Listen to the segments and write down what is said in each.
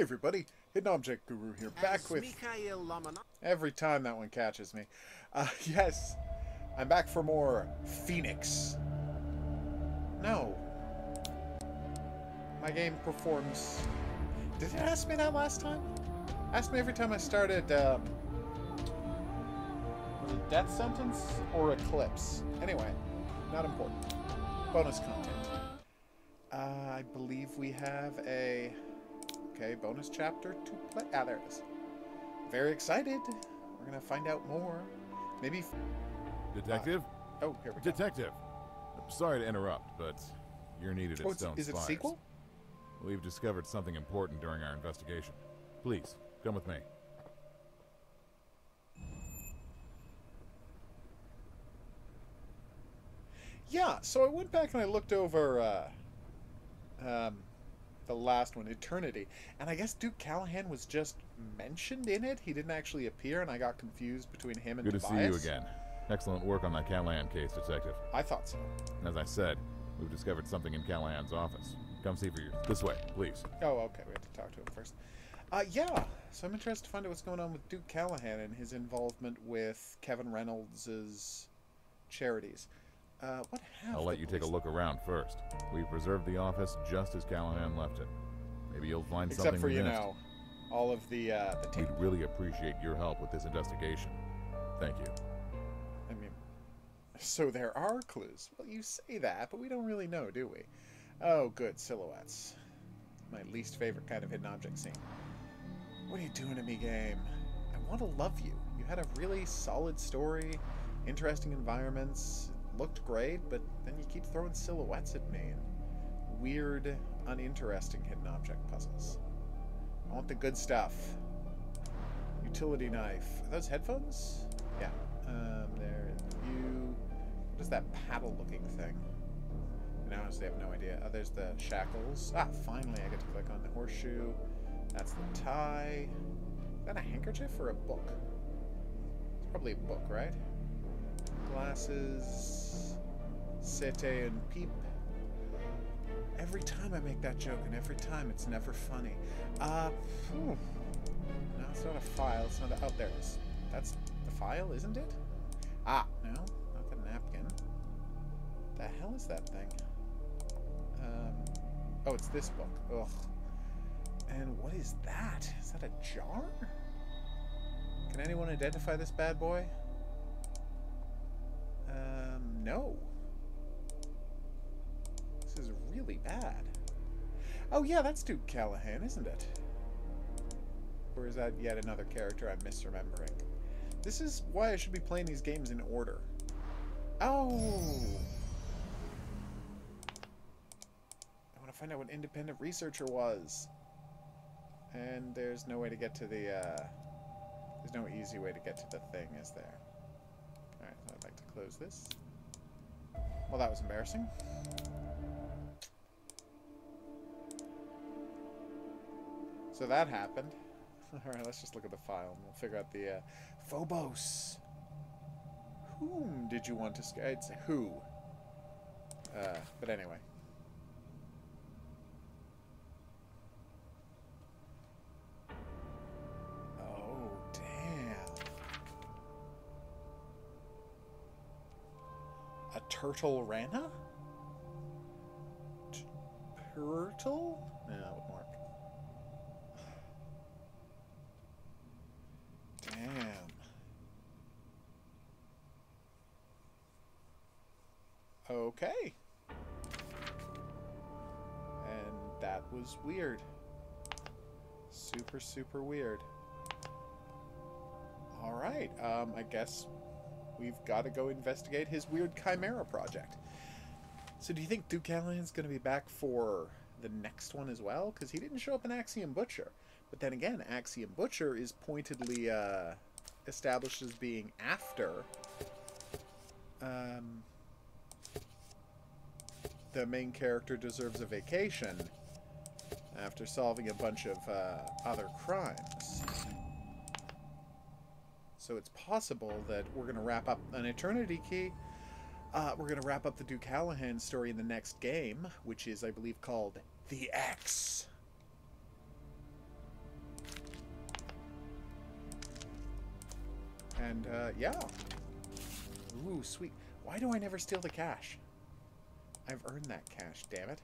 Hey everybody, Hidden Object Guru here, back with... Every time that one catches me. Yes, I'm back for more Phoenix. No. My game performs... Did it ask me that last time? Asked me every time I started, was it Death Sentence or Eclipse? Anyway, not important. Bonus content. I believe we have a... Okay, bonus chapter to play. Ah, there it is. Very excited. We're going to find out more. Maybe... Detective? Oh, here we go. Detective, I'm sorry to interrupt, but you're needed at Stone Spires. Is it a sequel? We've discovered something important during our investigation. Please, come with me. Yeah, so I went back and I looked over... the last one, Eternity, and I guess Duke Callahan was just mentioned in it. He didn't actually appear, and I got confused between him and Tobias. Good to see you again. Excellent work on that Callahan case, Detective. I thought so. As I said, we've discovered something in Callahan's office. Come see for you. This way, please. Oh, okay. We have to talk to him first. Yeah. So I'm interested to find out what's going on with Duke Callahan and his involvement with Kevin Reynolds' charities. What happened? I'll let you take a look around first. We've preserved the office just as Callahan left it. Maybe you'll find something. Except for, you know, all of the tape. We'd really appreciate your help with this investigation. Thank you. I mean, so there are clues. Well, you say that, but we don't really know, do we? Oh, good. Silhouettes. My least favorite kind of hidden object scene. What are you doing to me, game? I want to love you. You had a really solid story, interesting environments... Looked great, but then you keep throwing silhouettes at me and weird, uninteresting hidden object puzzles. I want the good stuff. Utility knife. Are those headphones? Yeah. There you. What is that paddle-looking thing? I honestly have no idea. Oh, there's the shackles. Ah, finally, I get to click on the horseshoe. That's the tie. Is that a handkerchief or a book? It's probably a book, right? Glasses, sete and peep. Every time I make that joke, and every time it's never funny. No, it's not a file. It's not a... Oh, there it is. That's the file, isn't it? Ah, no, not the napkin. What the hell is that thing? Oh, it's this book. Ugh. And what is that? Is that a jar? Can anyone identify this bad boy? No. This is really bad. Oh yeah, that's Duke Callahan, isn't it? Or is that yet another character I'm misremembering? This is why I should be playing these games in order. Oh! I want to find out what independent researcher was. And there's no way to get to the, there's no easy way to get to the thing, is there? Alright, I'd like to close this. Well, that was embarrassing. So that happened. Alright, let's just look at the file and we'll figure out the, Phobos! Whom did you want to scare? I'd say who. But anyway. Turtle Rana? Turtle? No, that wouldn't work. Damn. Okay. And that was weird. Super, super weird. Alright, I guess... We've got to go investigate his weird Chimera project. So do you think Duke Callahan's going to be back for the next one as well? Because he didn't show up in Axiom Butcher. But then again, Axiom Butcher is pointedly established as being after the main character deserves a vacation after solving a bunch of other crimes. So it's possible that we're going to wrap up an Eternity Key. We're going to wrap up the Duke Callahan story in the next game, which is, I believe, called The X. And, yeah. Ooh, sweet. Why do I never steal the cash? I've earned that cash, damn it.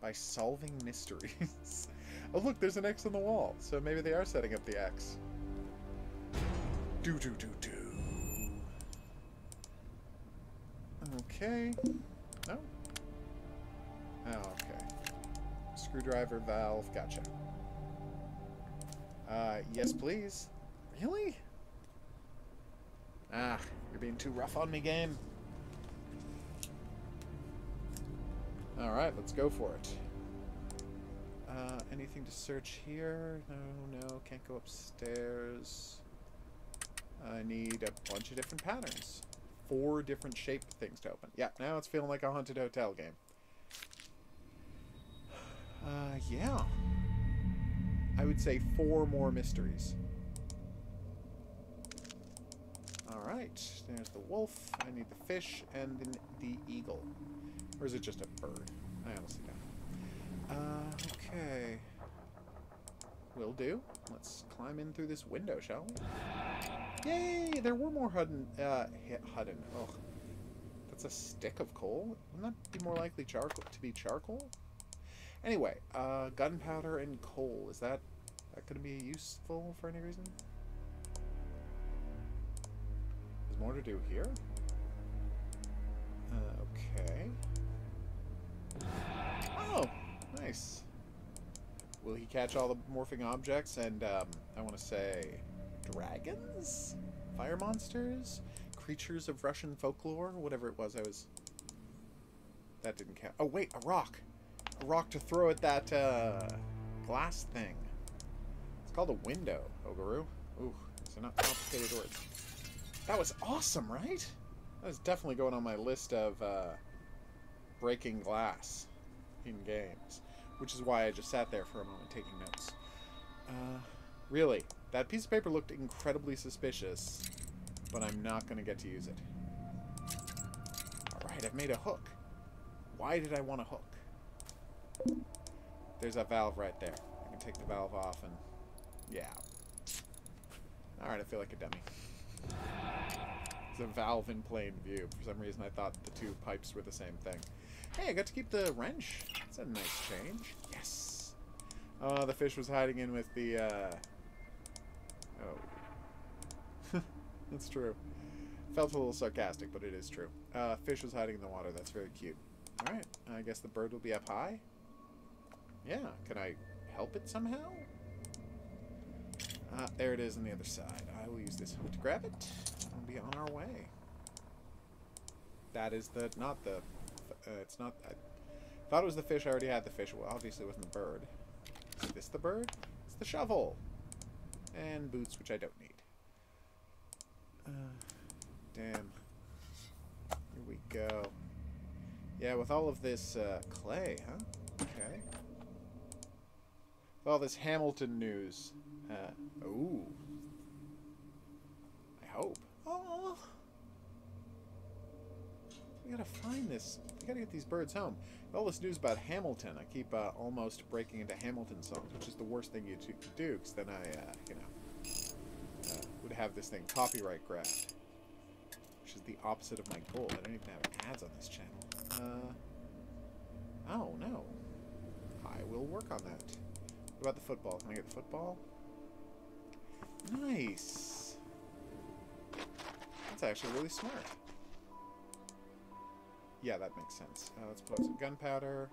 By solving mysteries. Oh, look, there's an X on the wall. So maybe they are setting up the X. Do-do-do-do. Okay. No? Oh, okay. Screwdriver, valve, gotcha. Yes, please. Really? Ah, you're being too rough on me, game. Alright, let's go for it. Anything to search here? No, can't go upstairs. I need a bunch of different patterns. 4 different shape things to open. Yeah, now it's feeling like a haunted hotel game. Yeah. I would say 4 more mysteries. Alright, there's the wolf, I need the fish, and then the eagle. Or is it just a bird? I honestly don't know. Okay. Will do. Let's climb in through this window, shall we? Yay! There were more Hudden. Ugh. That's a stick of coal? Wouldn't that be more likely to be charcoal? Anyway, gunpowder and coal. Is that going to be useful for any reason? There's more to do here? Okay. Oh! Nice. Will he catch all the morphing objects and, I want to say, dragons? Fire monsters? Creatures of Russian folklore? Whatever it was, that didn't count. Oh, wait, a rock! A rock to throw at that, glass thing. It's called a window, Oguru. Ooh, these are not complicated words. That was awesome, right? That is definitely going on my list of, breaking glass in games. Which is why I just sat there for a moment taking notes. Really, that piece of paper looked incredibly suspicious, but I'm not going to get to use it. Alright, I've made a hook. Why did I want a hook? There's a valve right there. I can take the valve off and... yeah. Alright, I feel like a dummy. There's a valve in plain view. For some reason I thought the two pipes were the same thing. Hey, I got to keep the wrench. That's a nice change. Yes! Oh, the fish was hiding in with the, Oh. That's true. Felt a little sarcastic, but it is true. Fish was hiding in the water. That's very cute. Alright, I guess the bird will be up high. Yeah, can I help it somehow? There it is on the other side. I will use this hook to grab it. We'll be on our way. That is the... not the... it's not... I thought it was the fish. I already had the fish. Well, obviously it wasn't the bird. Is this the bird? It's the shovel. And boots, which I don't need. Damn. Here we go. Yeah, with all of this clay, huh? Okay. With all this Hamilton news. Ooh. I hope. Oh. We gotta find this. We gotta get these birds home. All this news about Hamilton. I keep almost breaking into Hamilton songs, which is the worst thing you could do, because then I, you know, would have this thing copyright grabbed, which is the opposite of my goal. I don't even have ads on this channel. Oh no. I will work on that. What about the football? Can I get the football? Nice. That's actually really smart. Yeah, that makes sense. Let's put on some gunpowder,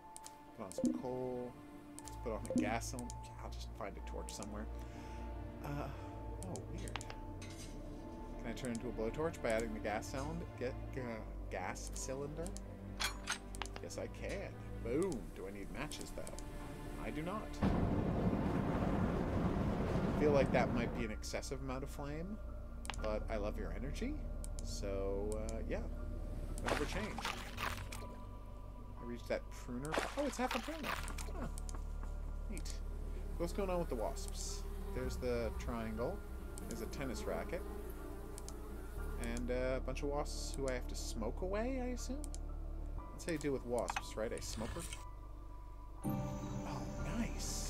put on some coal, let's put on a gas cylinder. I'll just find a torch somewhere. Oh, weird. Can I turn into a blowtorch by adding the gas cylinder? Gas cylinder? Yes, I can. Boom. Do I need matches, though? I do not. I feel like that might be an excessive amount of flame, but I love your energy, so, yeah. Never change. I reached that pruner. Oh, it's half a pruner. Huh. Neat. What's going on with the wasps? There's the triangle. There's a tennis racket. And a bunch of wasps who I have to smoke away, I assume? That's how you deal with wasps, right? A smoker? Oh, nice.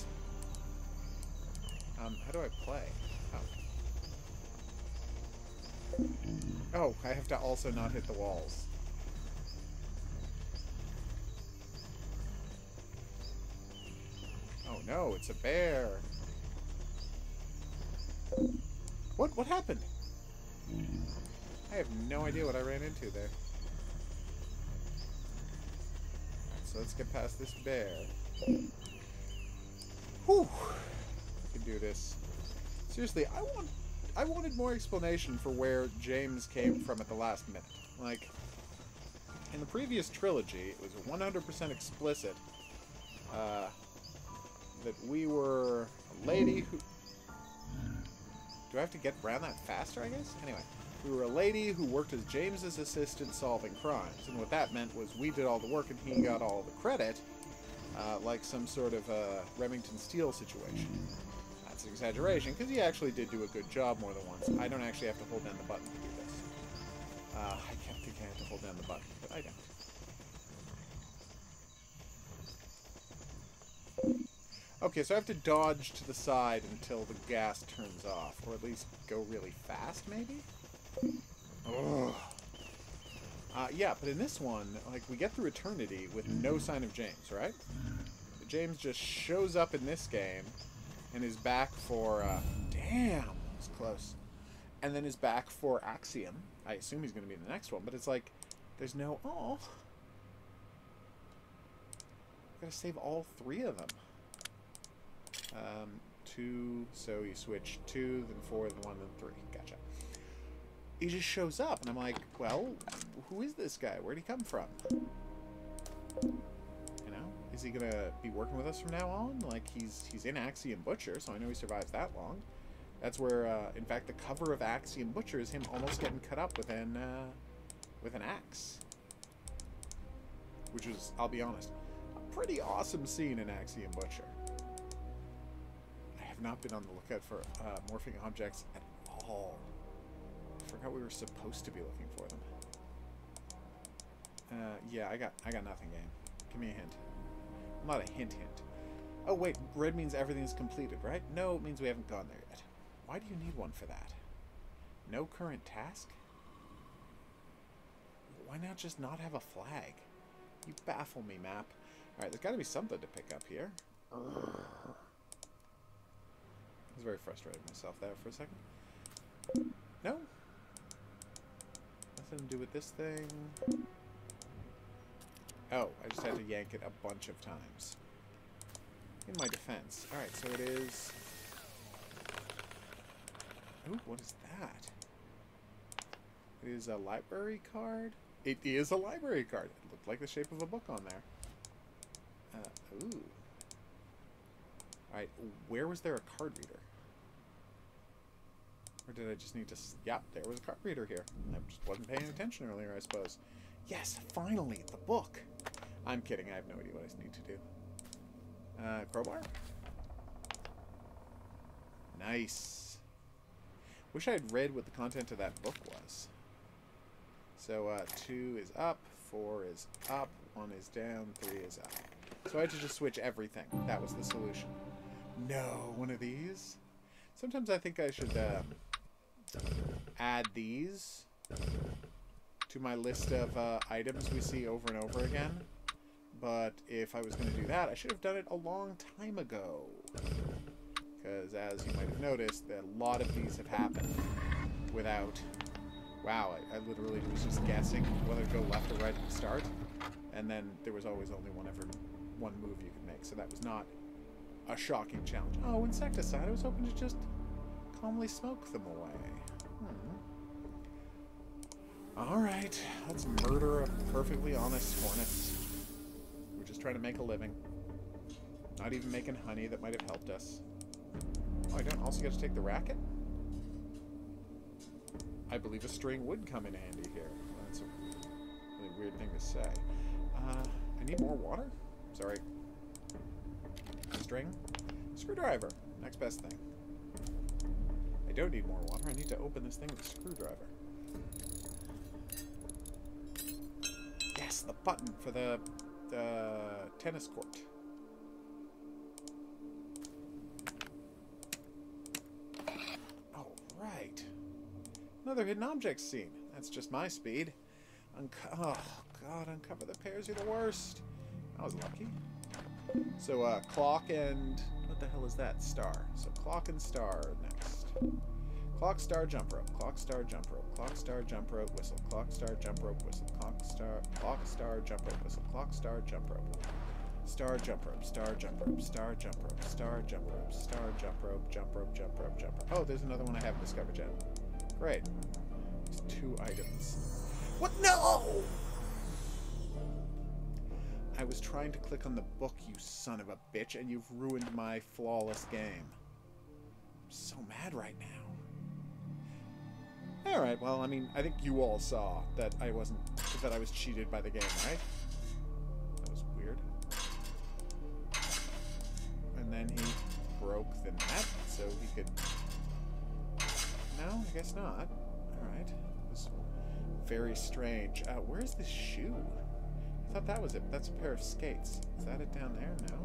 How do I play? Oh. Oh, I have to also not hit the walls. Oh no, it's a bear. What happened? I have no idea what I ran into there. Alright, so let's get past this bear. Whew! I can do this. Seriously, I wanted more explanation for where James came from at the last minute. Like, in the previous trilogy, it was 100% explicit that we were a lady who... Do I have to get around that faster, I guess? Anyway, we were a lady who worked as James's assistant solving crimes, and what that meant was we did all the work and he got all the credit, like some sort of Remington Steele situation. That's an exaggeration, because he actually did do a good job more than once. I don't actually have to hold down the button to do this. I can't think I have to hold down the button, but I don't. Okay, so I have to dodge to the side until the gas turns off, or at least go really fast, maybe? Ugh. Yeah, but in this one, like, we get through Eternity with no sign of James, right? James just shows up in this game and is back for, damn, that was close. And then is back for Axiom. I assume he's going to be in the next one, but it's like, there's no, oh. I've got to save all three of them. 2, so you switch 2, then 4, then 1, then 3. Gotcha. He just shows up, and I'm like, well, who is this guy? Where'd he come from? You know? Is he gonna be working with us from now on? Like, he's in Axiom Butcher, so I know he survives that long. That's where, in fact, the cover of Axiom Butcher is him almost getting cut up with an axe. Which is, I'll be honest, a pretty awesome scene in Axiom Butcher. Not been on the lookout for morphing objects at all. I forgot we were supposed to be looking for them. Yeah, I got nothing, game. Give me a hint. I'm not a hint. Oh wait, red means everything's completed, right? No, it means we haven't gone there yet. Why do you need one for that? No current task? Why not just not have a flag? You baffle me, map. Alright, there's gotta be something to pick up here. Urgh. I was very frustrated with myself there for a second. No? Nothing to do with this thing. Oh, I just had to yank it a bunch of times. In my defense. Alright, so it is... Ooh, what is that? It is a library card? It is a library card. It looked like the shape of a book on there. Ooh. Alright, where was there a card reader? Or did I just need to... Yep, there was a card reader here. I just wasn't paying attention earlier, I suppose. Yes, finally, the book! I'm kidding, I have no idea what I need to do. Crowbar? Nice. Wish I had read what the content of that book was. So, 2 is up, 4 is up, 1 is down, 3 is up. So I had to just switch everything. That was the solution. No, one of these? Sometimes I think I should add these to my list of items we see over and over again. But if I was going to do that, I should have done it a long time ago. Because as you might have noticed, a lot of these have happened without... Wow, I literally was just guessing whether to go left or right at the start. And then there was always only one move you could make, so that was not a shocking challenge. Oh, insecticide. I was hoping to just calmly smoke them away. Hmm. Alright, let's murder a perfectly honest hornet. We're just trying to make a living. Not even making honey that might have helped us. Oh, I don't also get to take the racket? I believe a string would come in handy here. Well, that's a really weird thing to say. I need more water? Sorry. String? Screwdriver. Next best thing. I don't need more water. I need to open this thing with a screwdriver. Yes, the button for the tennis court. Alright. Another hidden object scene. That's just my speed. Oh, God, uncover the pairs are the worst. I was lucky. So, clock and... What the hell is that? Star. So, clock and star next. Clock, star, jump rope. Clock, star, jump rope. Clock, star, jump rope, whistle. Clock, star, jump rope, whistle. Clock, star, jump rope, whistle. Clock, star, jump rope. Star, jump rope, star, jump rope, star, jump rope, star, jump rope, star, jump rope, jump rope, jump rope, jump rope. Oh, there's another one I haven't discovered yet. Great. There's 2 items. What? No! I was trying to click on the book, you son of a bitch, and you've ruined my flawless game. I'm so mad right now. Alright, well, I mean, I think you all saw that that I was cheated by the game, right? That was weird. And then he broke the net, so he could... No, I guess not. Alright. It was very strange. Where's this shoe? I thought that was it. That's a pair of skates. Is that it down there? No.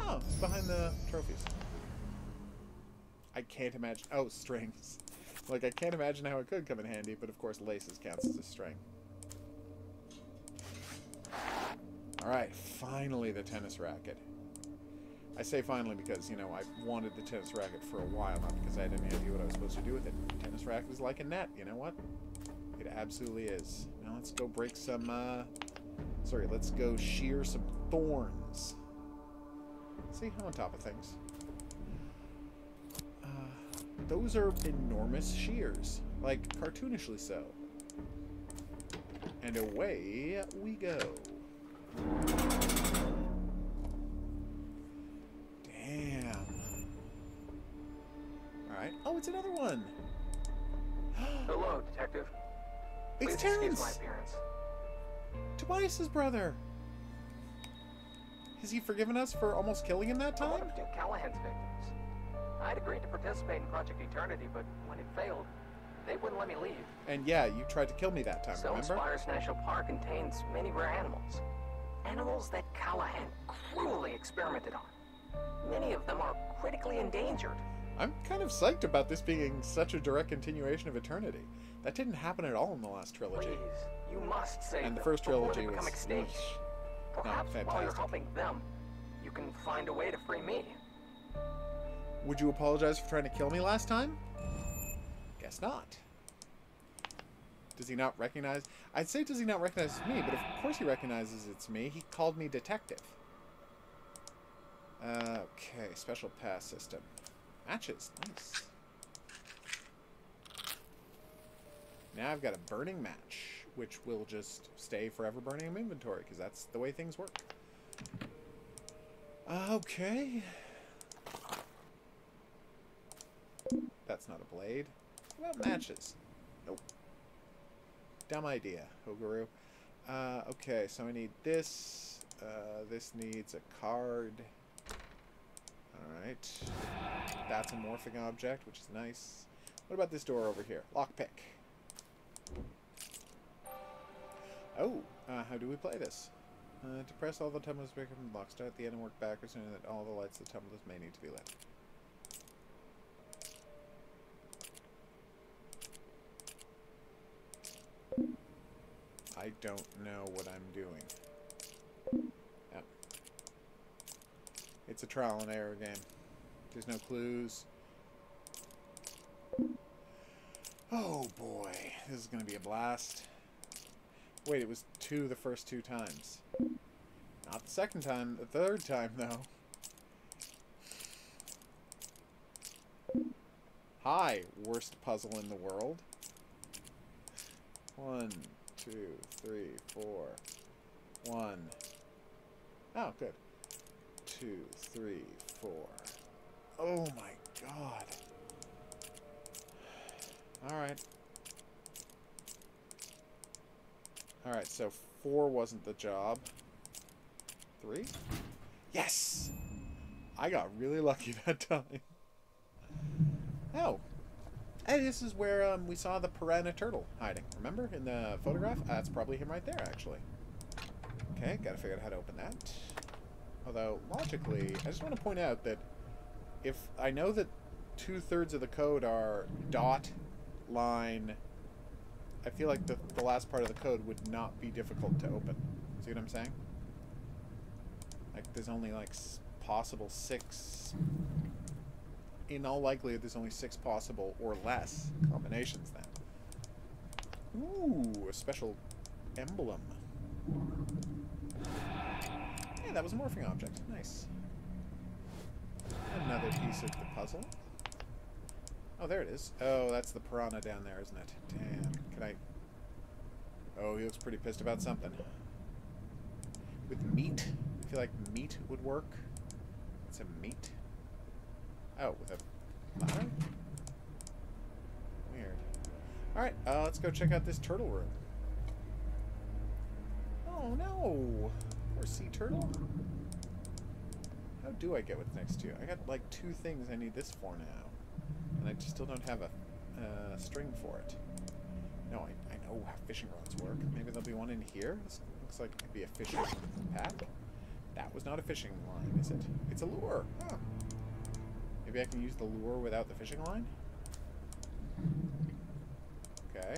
Oh, it's behind the trophies. I can't imagine... Oh, strings. Like, I can't imagine how it could come in handy, but of course laces counts as a string. Alright, finally the tennis racket. I say finally because, you know, I wanted the tennis racket for a while, not because I had any idea what I was supposed to do with it. The tennis racket is like a net, you know what? It absolutely is. Now let's go break some, Sorry, let's go shear some thorns. See, I'm on top of things. Those are enormous shears, like cartoonishly so. And away we go. Damn. Alright. Oh, it's another one. Hello, Detective. It's Please Terrence! My appearance. Tobias' brother! Has he forgiven us for almost killing him that time? I'm one of Duke Callahan's victims. I'd agreed to participate in Project Eternity, but when it failed, they wouldn't let me leave. And yeah, you tried to kill me that time, remember? Stone Spires National Park contains many rare animals. Animals that Callahan cruelly experimented on. Many of them are critically endangered. I'm kind of psyched about this being such a direct continuation of Eternity. That didn't happen at all in the last trilogy. Please, you must save them. And the first trilogy was not fantastic. While you're helping them, you can find a way to free me. Would you apologize for trying to kill me last time? Guess not. Does he not recognize? I'd say does he not recognize me, but of course he recognizes it's me. He called me detective. Okay, special pass system. Matches, nice. Now I've got a burning match, which will just stay forever burning in inventory, because that's the way things work. Okay. That's not a blade. What about matches? Nope. Dumb idea, Oguru. Okay, so I need this. This needs a card. Alright. That's a morphing object, which is nice. What about this door over here? Lockpick. Oh, how do we play this? To press all the tumblers back from the lock, start the end and work backwards, so that all the lights of the tumblers may need to be lit. I don't know what I'm doing. Yeah. It's a trial and error game. There's no clues. Oh boy, this is going to be a blast. Wait, it was 2 the first 2 times. Not the second time, the third time though. Hi, worst puzzle in the world. 1, 2, 3, 4. 1. Oh, good. 2, 3, 4. Oh my God. Alright. Alright, so 4 wasn't the job. 3? Yes! I got really lucky that time. Oh. Hey, this is where we saw the piranha turtle hiding. Remember in the photograph? That's probably him right there, actually. Okay, gotta figure out how to open that. Although, logically, I just want to point out that if I know that 2/3 of the code are dot, line, I feel like the last part of the code would not be difficult to open. See what I'm saying? Like, there's only, like, possible 6... In all likelihood, there's only 6 possible or less combinations, then. Ooh, a special emblem. Yeah, that was a morphing object. Nice. Another piece of the puzzle. Oh, there it is. Oh, that's the piranha down there, isn't it? Damn. Can I... Oh, he looks pretty pissed about something. With meat? I feel like meat would work. It's a meat. Oh, with a ladder? Weird. Alright, let's go check out this turtle room. Oh, no! Poor sea turtle. How do I get what's next to you? I got, like, 2 things I need this for now. And I just still don't have a string for it. No, I know how fishing rods work. Maybe there'll be one in here. This looks like it could be a fishing pack. That was not a fishing line, is it? It's a lure. Huh. Maybe I can use the lure without the fishing line? Okay.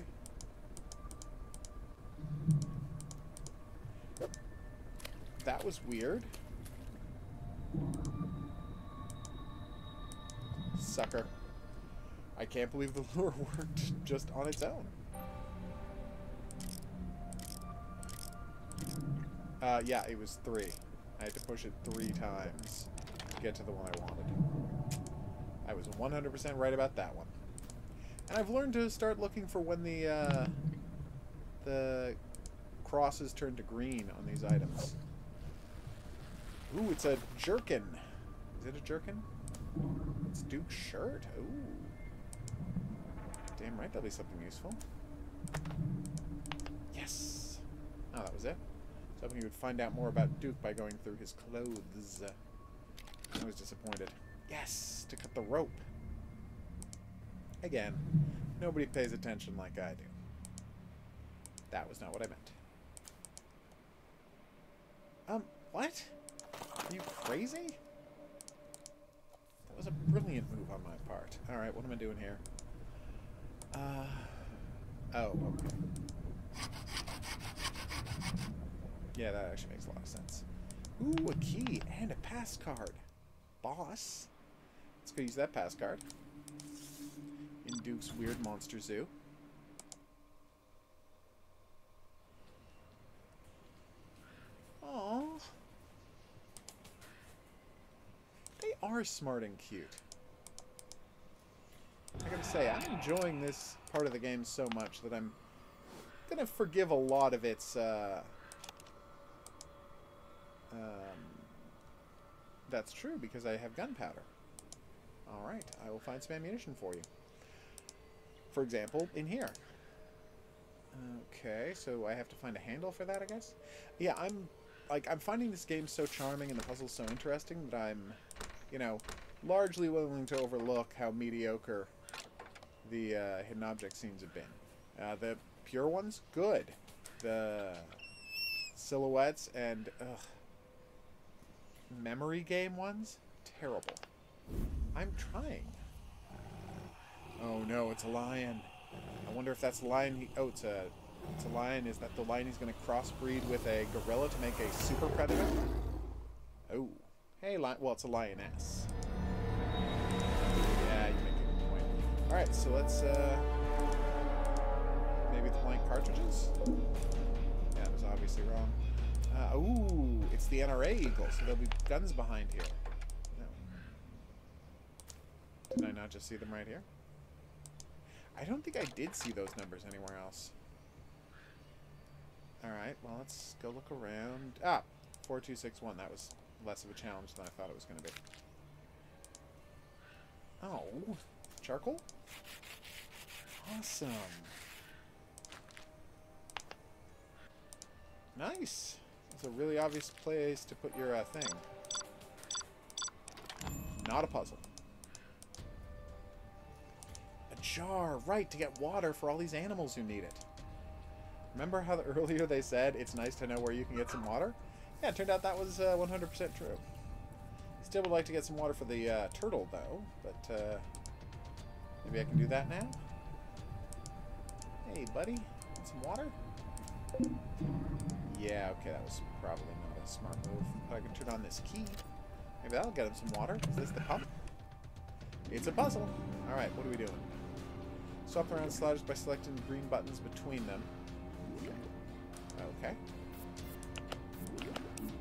That was weird. Sucker. I can't believe the lure worked just on its own. Yeah, it was 3. I had to push it 3 times to get to the one I wanted. I was 100% right about that one. And I've learned to start looking for when the crosses turn to green on these items. Ooh, it's a jerkin. Is it a jerkin? It's Duke's shirt. Ooh. Damn right, that'll be something useful. Yes! Oh, that was it. I was hoping you would find out more about Duke by going through his clothes. I was disappointed. Yes! To cut the rope! Again, nobody pays attention like I do. That was not what I meant. What? Are you crazy? That was a brilliant move on my part. Alright, what am I doing here? Oh, okay. Yeah, that actually makes a lot of sense. Ooh, a key and a pass card. Boss. Let's go use that pass card. In Duke's weird monster zoo. Aww. They are smart and cute. I gotta say, I'm enjoying this part of the game so much that I'm gonna forgive a lot of its, that's true, because I have gunpowder. Alright, I will find some ammunition for you. For example, in here. Okay, so I have to find a handle for that, I guess? Yeah, I'm finding this game so charming and the puzzles so interesting that I'm, you know, largely willing to overlook how mediocre the hidden object scenes have been. The pure ones, good. The silhouettes and... Ugh, memory game ones? Terrible. I'm trying. Oh no, it's a lion. I wonder if that's the lion he... Oh, it's a lion. Is that the lion he's going to crossbreed with a gorilla to make a super predator? Oh. Hey, lion... Well, it's a lioness. Yeah, you make a good point. Alright, so let's, Maybe the blank cartridges? Yeah, that was obviously wrong. Ooh, it's the NRA Eagle, so there'll be guns behind here. No. Did I not just see them right here? I don't think I did see those numbers anywhere else. Alright, well, let's go look around. Ah, 4261. That was less of a challenge than I thought it was going to be. Oh, charcoal? Awesome. Nice. It's a really obvious place to put your thing. Not a puzzle. A jar, right, to get water for all these animals who need it. Remember how earlier they said it's nice to know where you can get some water? Yeah, it turned out that was 100% true. Still would like to get some water for the turtle, though, but maybe I can do that now? Hey, buddy. some water? Yeah, okay, that was probably not a smart move. But I can turn on this key. Maybe that'll get him some water. Is this the pump? It's a puzzle. Alright, what are we doing? Swap around sliders by selecting the green buttons between them. Okay.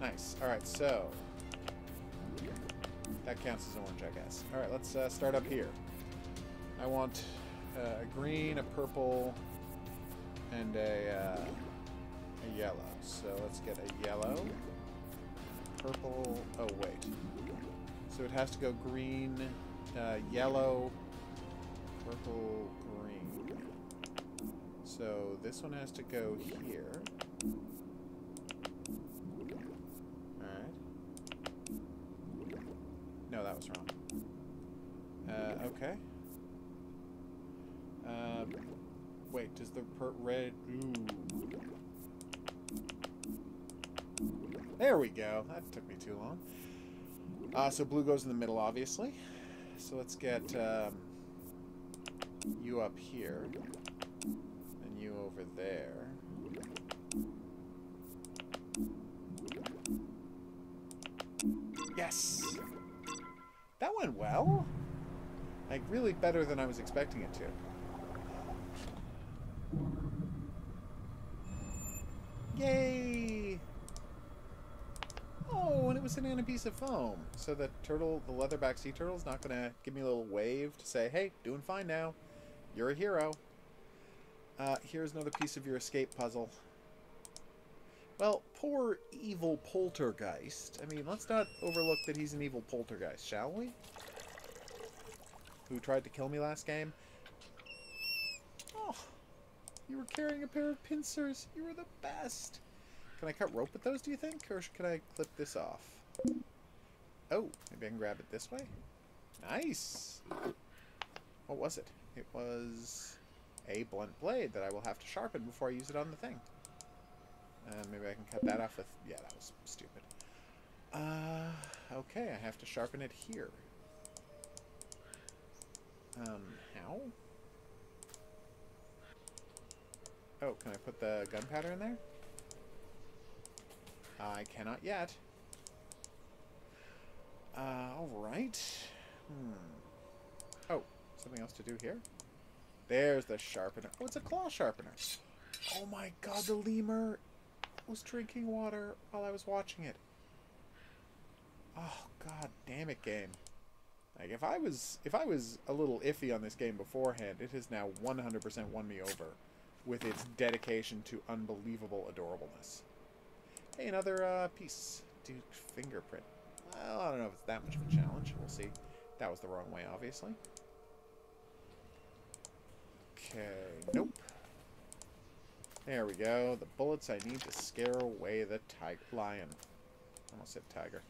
Nice. Alright, so... that counts as orange, I guess. Alright, let's start up here. I want a green, a purple, and a yellow. So let's get a yellow, purple... oh, wait. So it has to go green, yellow, purple, green. So this one has to go here. Alright. No, that was wrong. Okay. Wait, does the red... ooh. There we go. That took me too long. So blue goes in the middle, obviously. So let's get you up here. And you over there. Yes! That went well. Like, really better than I was expecting it to. Yay! Oh, and it was sitting on a piece of foam. So the turtle, the leatherback sea turtle, is not going to give me a little wave to say, hey, doing fine now. You're a hero. Here's another piece of your escape puzzle. Well, poor evil poltergeist. I mean, let's not overlook that he's an evil poltergeist, shall we? Who tried to kill me last game. Oh, you were carrying a pair of pincers. You were the best. Can I cut rope with those, do you think? Or can I clip this off? Oh, maybe I can grab it this way. Nice. What was it? It was a blunt blade that I will have to sharpen before I use it on the thing. Maybe I can cut that off with... yeah, that was stupid. Okay, I have to sharpen it here. How? Oh, can I put the gunpowder in there? I cannot yet. Alright. Oh, something else to do here? There's the sharpener. Oh, it's a claw sharpener. Oh my god, the lemur was drinking water while I was watching it. Oh, god damn it, game. Like, if I was a little iffy on this game beforehand, it has now 100% won me over with its dedication to unbelievable adorableness. Hey, another piece. Duke fingerprint. Well, I don't know if it's that much of a challenge. We'll see. That was the wrong way, obviously. Okay, nope. There we go. The bullets I need to scare away the lion. I almost said tiger.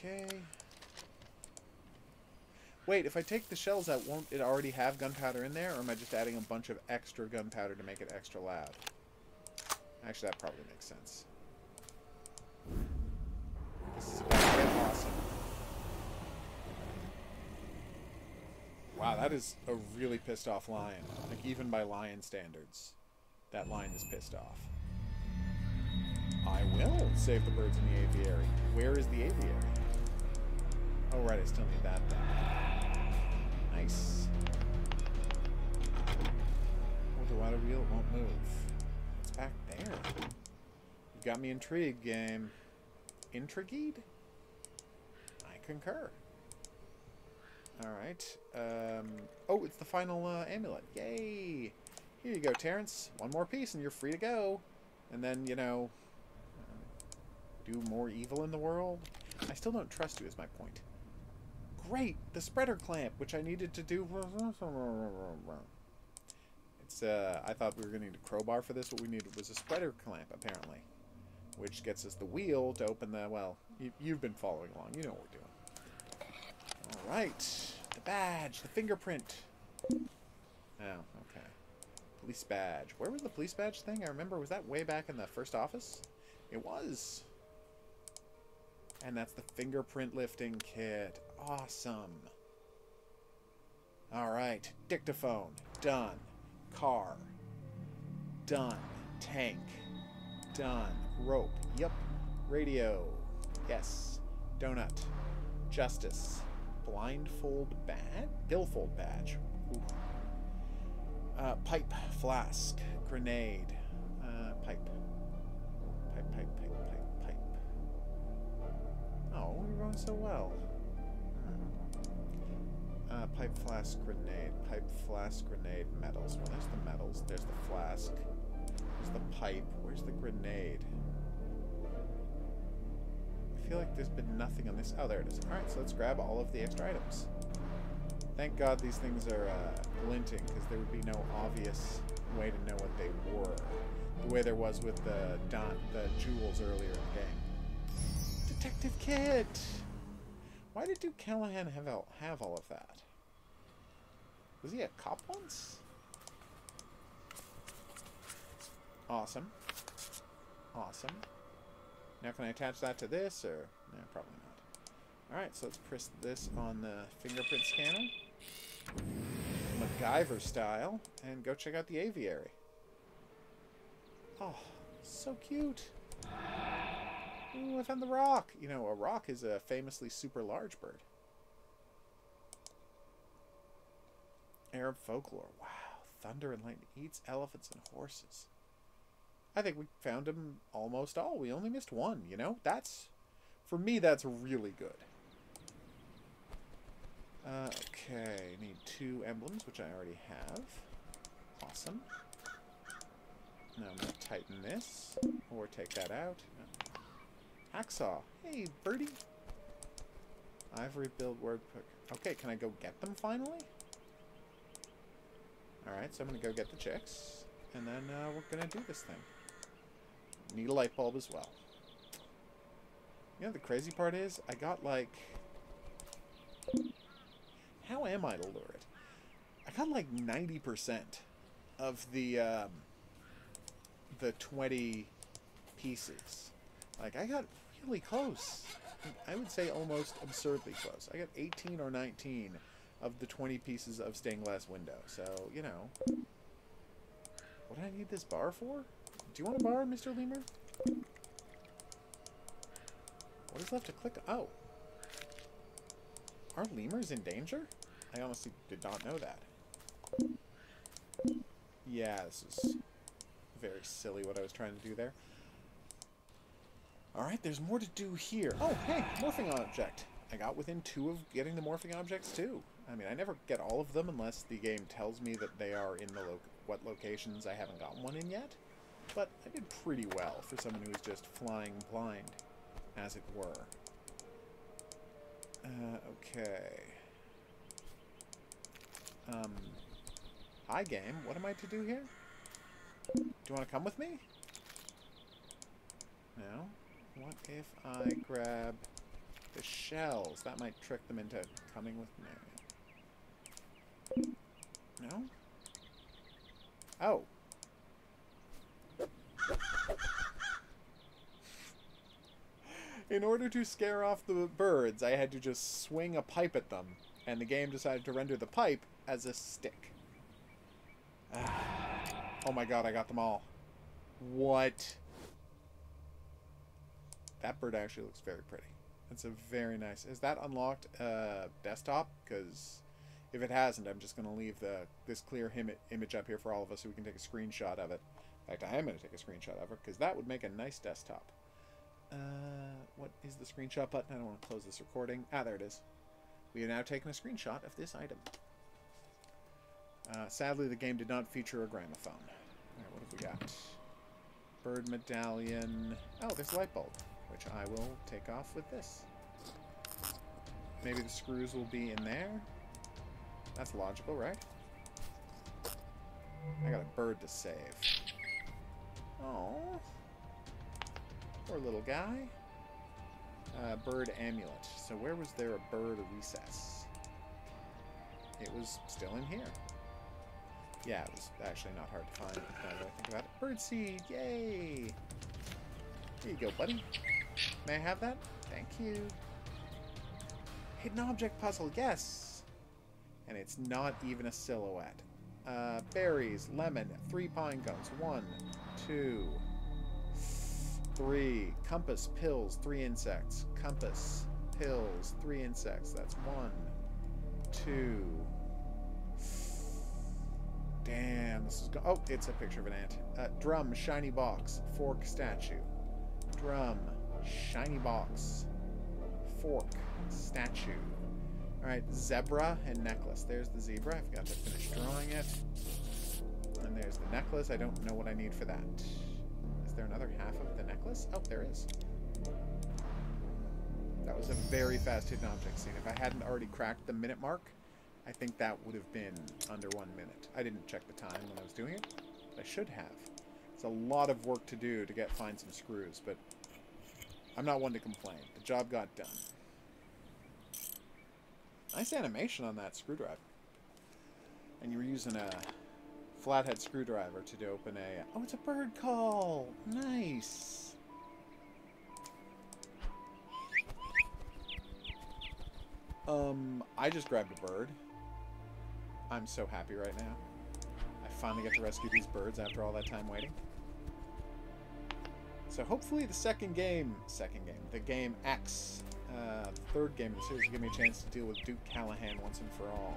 Okay... wait, if I take the shells out, won't it already have gunpowder in there? Or am I just adding a bunch of extra gunpowder to make it extra loud? Actually, that probably makes sense. This is about to get awesome. Wow, that is a really pissed off lion. Like, even by lion standards, that lion is pissed off. I will save the birds in the aviary. Where is the aviary? Oh, right, I still need that then. Nice. Oh, the water wheel won't move. It's back there. You've got me intrigued, game. Intrigued? I concur. Alright. Oh, it's the final amulet. Yay! Here you go, Terrence. One more piece and you're free to go. And then, you know, do more evil in the world. I still don't trust you, is my point. Great! The spreader clamp, which I needed to do... it's, I thought we were going to need a crowbar for this. What we needed was a spreader clamp, apparently. Which gets us the wheel to open the... well, you've been following along. You know what we're doing. Alright. The badge. The fingerprint. Oh, okay. Police badge. Where was the police badge thing? I remember. Was that way back in the first office? It was. And that's the fingerprint lifting kit. Awesome. Alright. Dictaphone. Done. Car. Done. Tank. Done. Rope. Yep. Radio. Yes. Donut. Justice. Blindfold badge? Billfold badge. Ooh. Pipe. Flask. Grenade. Pipe. Pipe, pipe, pipe, pipe, pipe. Oh, you're going so well. Pipe, flask, grenade. Pipe, flask, grenade, metals. Well, there's the metals. There's the flask. There's the pipe. Where's the grenade? I feel like there's been nothing on this. Oh, there it is. Alright, so let's grab all of the extra items. Thank God these things are glinting, because there would be no obvious way to know what they were. The way there was with the jewels earlier in the game. Detective kit! Why did Duke Callahan have all of that? Was he a cop once? Awesome. Awesome. Now can I attach that to this, or... No, probably not. Alright, so let's press this on the fingerprint scanner. MacGyver style. And go check out the aviary. Oh, so cute. Ooh, I found the rock! You know, a rock is a famously super large bird. Arab folklore. Wow. Thunder and lightning. Eats elephants and horses. I think we found them almost all. We only missed one, you know? That's... For me, that's really good. Okay. I need two emblems, which I already have. Awesome. Now I'm going to tighten this. Or take that out. No. Hacksaw. Hey, birdie. Ivory build word pick. Okay, can I go get them finally? Alright, so I'm going to go get the chicks. And then we're going to do this thing. Need a light bulb as well. You know, the crazy part is, I got like... How am I to lure it? I got like 90% of the 20 pieces. Like, I got really close. I would say almost absurdly close. I got 18 or 19 of the 20 pieces of stained glass window. So, you know. What do I need this bar for? Do you want a bar, Mr. Lemur? What is left to click? Oh. Are lemurs in danger? I honestly did not know that. Yeah, this is very silly what I was trying to do there. Alright, there's more to do here. Oh, hey, morphing object. I got within two of getting the morphing objects, too. I mean, I never get all of them unless the game tells me that they are in the what locations I haven't gotten one in yet. But I did pretty well for someone who was just flying blind, as it were. Okay. Hi, game. What am I to do here? Do you want to come with me? No? What if I grab the shells? That might trick them into coming with me. No? Oh. In order to scare off the birds, I had to just swing a pipe at them, and the game decided to render the pipe as a stick. Oh my god, I got them all. What? That bird actually looks very pretty. That's a very nice... Is that unlocked desktop? Because if it hasn't, I'm just going to leave this clear image up here for all of us so we can take a screenshot of it. In fact, I am going to take a screenshot of it because that would make a nice desktop. What is the screenshot button? I don't want to close this recording. Ah, there it is. We have now taken a screenshot of this item. Sadly, the game did not feature a gramophone. Alright, what have we got? Bird medallion. Oh, there's a light bulb, which I will take off with this. Maybe the screws will be in there. That's logical, right? I got a bird to save. Oh, poor little guy. Bird amulet. So where was there a bird recess? It was still in here. Yeah, it was actually not hard to find now that I think about it. Birdseed! Yay! Here you go, buddy. May I have that? Thank you. Hidden object puzzle, yes! And it's not even a silhouette. Berries, lemon, 3 pine cones. 1, 2, 3. Compass, pills, 3 insects. Compass, pills, 3 insects. That's 1, 2. Damn, this is... Oh, it's a picture of an ant. Drum, shiny box, fork, statue. Drum, shiny box, fork, statue. Alright, zebra and necklace. There's the zebra. I forgot to finish drawing it. And there's the necklace. I don't know what I need for that. Is there another half of the necklace? Oh, there is. That was a very fast hidden object scene. If I hadn't already cracked the minute mark, I think that would have been under 1 minute. I didn't check the time when I was doing it, but I should have. It's a lot of work to do to find some screws, but I'm not one to complain. The job got done. Nice animation on that screwdriver. And you were using a flathead screwdriver to open a... Oh, it's a bird call! Nice! I just grabbed a bird. I'm so happy right now. I finally get to rescue these birds after all that time waiting. So hopefully the game X, the third game of the series, will give me a chance to deal with Duke Callahan once and for all.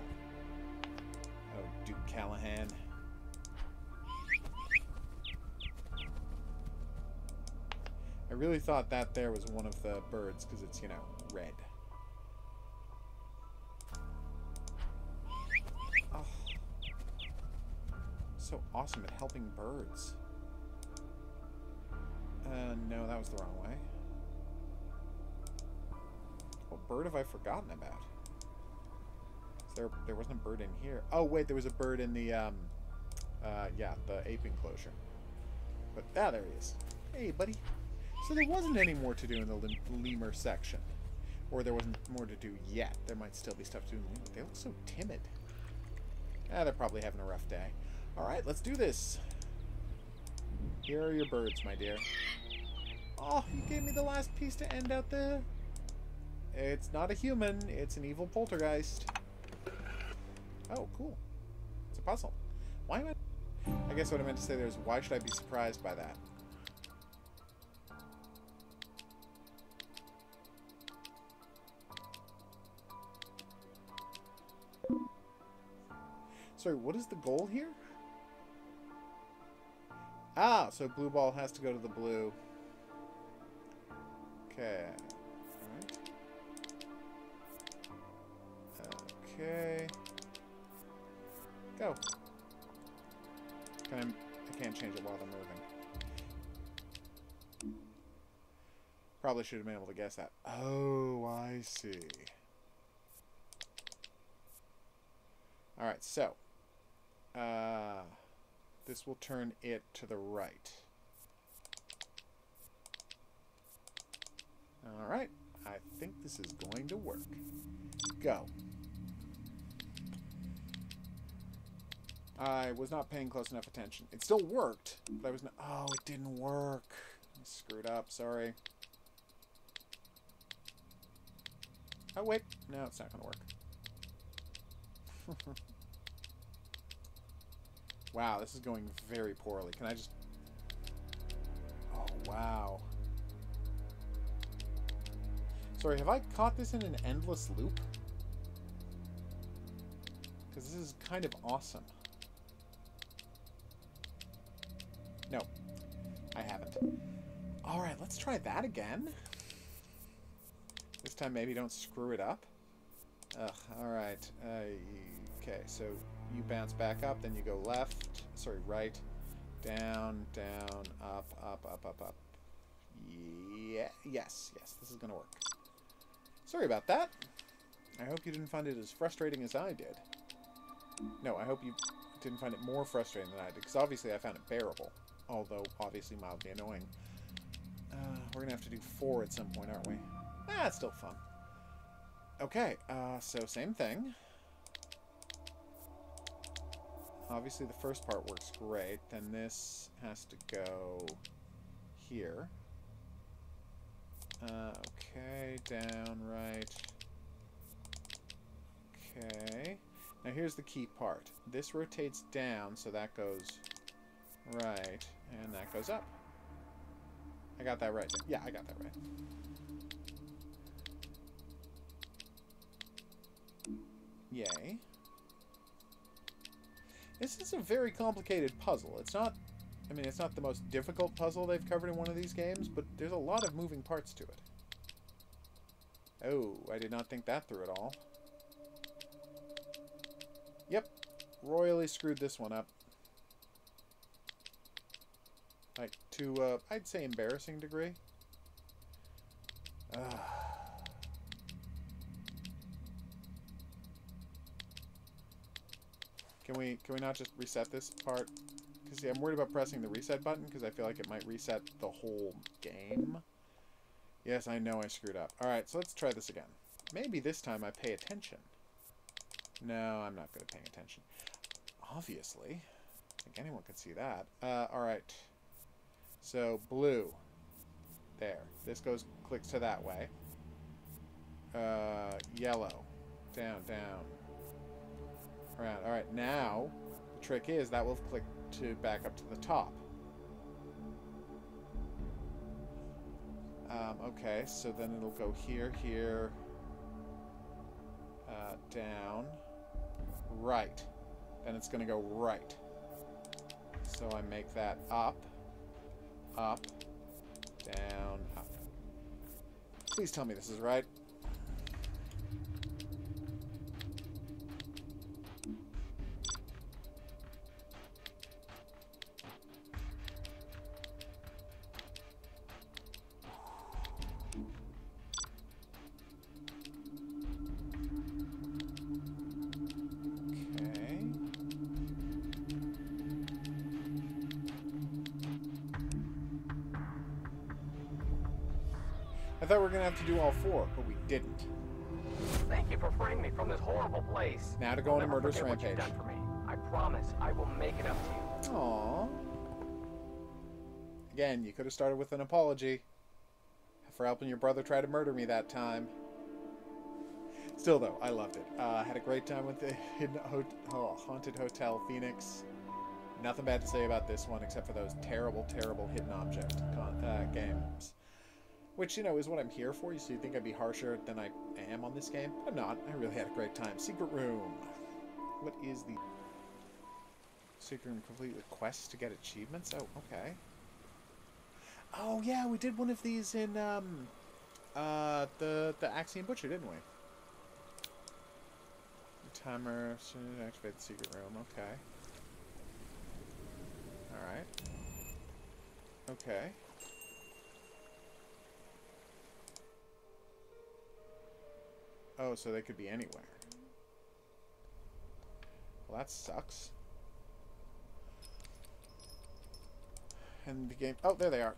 Oh, Duke Callahan. I really thought that there was one of the birds because it's, you know, red. Oh. So awesome at helping birds. No, that was the wrong way. What bird have I forgotten about? There wasn't a bird in here. Oh, wait, there was a bird in the, yeah, the ape enclosure. But, ah, there he is. Hey, buddy. So there wasn't any more to do in the lemur section. Or there wasn't more to do yet. There might still be stuff to do in the lemur. They look so timid. Ah, they're probably having a rough day. Alright, let's do this. Here are your birds, my dear. Oh, you gave me the last piece to end out there. It's not a human. It's an evil poltergeist. Oh, cool. It's a puzzle. Why am I... I guess what I meant to say there is, why should I be surprised by that? Sorry, what is the goal here? Ah, so blue ball has to go to the blue. Okay. Alright. Okay. Go. I can't change it while they're moving. Probably should have been able to guess that. Oh, I see. Alright, so. This will turn it to the right. Alright, I think this is going to work. Go. I was not paying close enough attention. It still worked, but I was not... Oh, it didn't work. I screwed up, sorry. Oh, wait. No, it's not going to work. Wow, this is going very poorly. Can I just... Oh, wow. Sorry, have I caught this in an endless loop? Because this is kind of awesome. No, I haven't. Alright, let's try that again. This time maybe don't screw it up. Ugh, alright. Okay, so... You bounce back up, then you go left, sorry, right, down, down, up, up, up, up, up. Yeah, yes, yes, this is going to work. Sorry about that. I hope you didn't find it as frustrating as I did. No, I hope you didn't find it more frustrating than I did, because obviously I found it bearable, although obviously mildly annoying. We're going to have to do 4 at some point, aren't we? Ah, it's still fun. Okay, so same thing. Obviously, the first part works great. Then this has to go here. Okay, down, right. Okay. Now here's the key part. This rotates down, so that goes right, and that goes up. I got that right. Yeah, I got that right. Yay. This is a very complicated puzzle. It's not, I mean, it's not the most difficult puzzle they've covered in one of these games, but there's a lot of moving parts to it. Oh, I did not think that through at all. Yep, royally screwed this one up. Like, to, I'd say embarrassing degree. Can we not just reset this part? Because, see, I'm worried about pressing the reset button, because I feel like it might reset the whole game. Yes, I know I screwed up. Alright, so let's try this again. Maybe this time I pay attention. No, I'm not good at paying attention. Obviously. I think anyone could see that. Alright. So, blue. There. This goes, clicks to that way. Yellow. Down, down. Around. Alright, now, the trick is that will click to back up to the top. Okay, so then it'll go here, here, down, right. Then it's going to go right. So I make that up, up, down, up. Please tell me this is right. I thought we were going to have to do all four, but we didn't. Thank you for freeing me from this horrible place. Now to go on a murderous rampage. Done for me. I promise I will make it up to you. Aww. Again, you could have started with an apology for helping your brother try to murder me that time. Still, though, I loved it. I had a great time with the Haunted Hotel Phoenix. Nothing bad to say about this one except for those terrible, terrible hidden object games. Which, you know, is what I'm here for. You see, you'd think I'd be harsher than I am on this game. I'm not. I really had a great time. Secret room. What is the... secret room complete with quests to get achievements? Oh, okay. Oh, yeah, we did one of these in, the Axiom Butcher, didn't we? The timer... activate the secret room. Okay. Alright. Okay. Oh, so they could be anywhere. Well, that sucks. And the game... oh, there they are.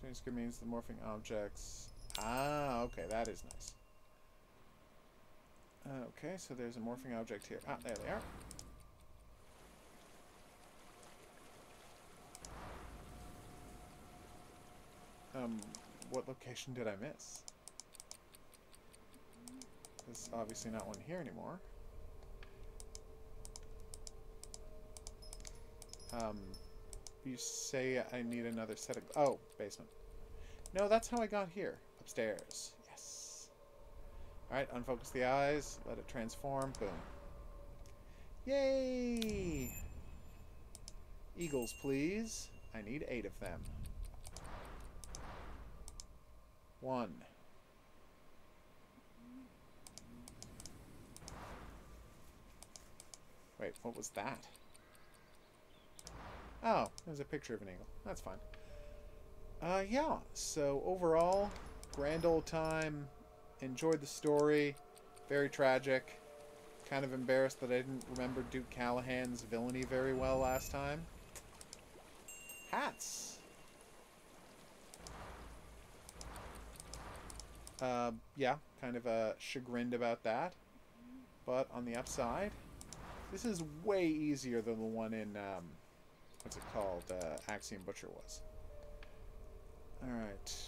Continuous good means the morphing objects. Ah, okay, that is nice. Okay, so there's a morphing object here. Ah, there they are. What location did I miss? There's obviously not one here anymore. You say I need another set of... oh, basement. No, that's how I got here. Upstairs. Yes. Alright, unfocus the eyes. Let it transform. Boom. Yay! Eagles, please. I need 8 of them. 1. Wait, what was that? Oh, there's a picture of an eagle. That's fine. Yeah, so overall, grand old time. Enjoyed the story. Very tragic. Kind of embarrassed that I didn't remember Duke Callahan's villainy very well last time. Hats! Yeah, kind of chagrined about that. But on the upside, this is way easier than the one in, what's it called? Axiom Butcher was. Alright.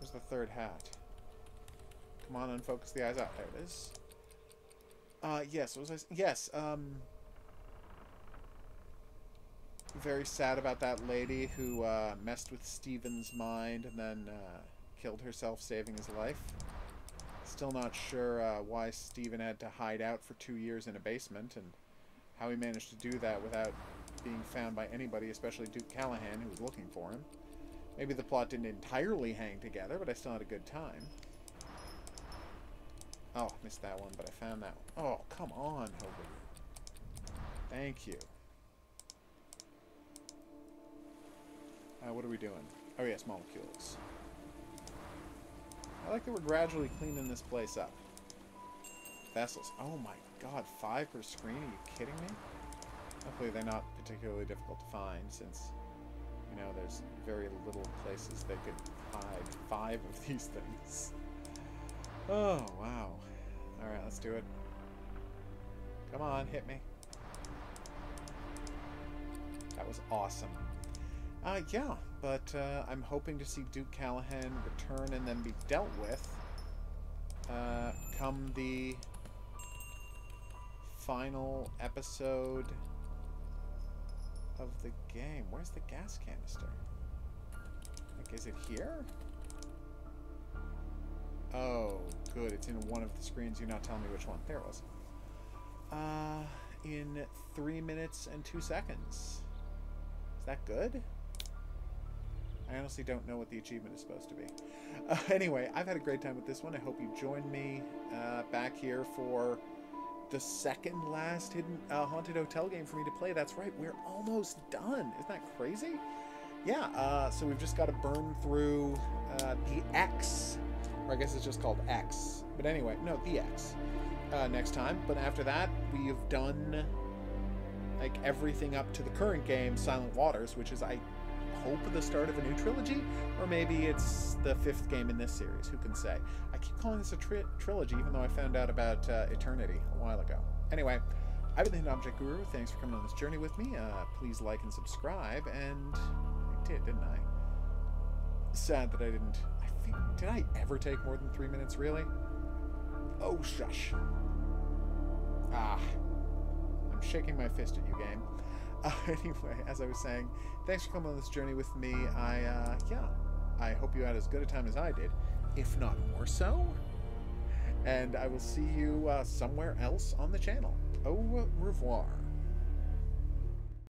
Where's the third hat? Come on, unfocus the eyes out. There it is. Yes, what was I... Yes, very sad about that lady who messed with Steven's mind and then killed herself, saving his life. Still not sure why Steven had to hide out for 2 years in a basement and how he managed to do that without being found by anybody, especially Duke Callahan, who was looking for him. Maybe the plot didn't entirely hang together, but I still had a good time. Oh, I missed that one, but I found that one. Oh, come on, Hogan. Thank you. What are we doing? Oh, yes, molecules. I like that we're gradually cleaning this place up. Vessels. Oh, my God. 5 per screen? Are you kidding me? Hopefully they're not particularly difficult to find, since, you know, there's very little places they could hide 5 of these things. Oh, wow. Alright, let's do it. Come on, hit me. That was awesome. Yeah, but I'm hoping to see Duke Callahan return and then be dealt with come the final episode of the game. Where's the gas canister? Like, is it here? Oh, good. It's in one of the screens. You're not telling me which one. There it was. In 3 minutes and 2 seconds. Is that good? I honestly don't know what the achievement is supposed to be. Anyway, I've had a great time with this one. I hope you join me back here for the second last hidden Haunted Hotel game for me to play. That's right, we're almost done. Isn't that crazy? Yeah, so we've just got to burn through the X. Or I guess it's just called X. But anyway, no, the X next time. But after that, we have done like everything up to the current game, Silent Waters, which is, I hope, the start of a new trilogy, or maybe it's the 5th game in this series. Who can say? I keep calling this a trilogy, even though I found out about Eternity a while ago. Anyway, I've been the Hidden Object Guru. Thanks for coming on this journey with me. Please like and subscribe. And I did, didn't I? Sad that I didn't. I think, did I ever take more than 3 minutes, really? Oh, shush. Ah. I'm shaking my fist at you, game. Anyway, as I was saying, thanks for coming on this journey with me. I hope you had as good a time as I did, if not more so. And I will see you somewhere else on the channel. Au revoir.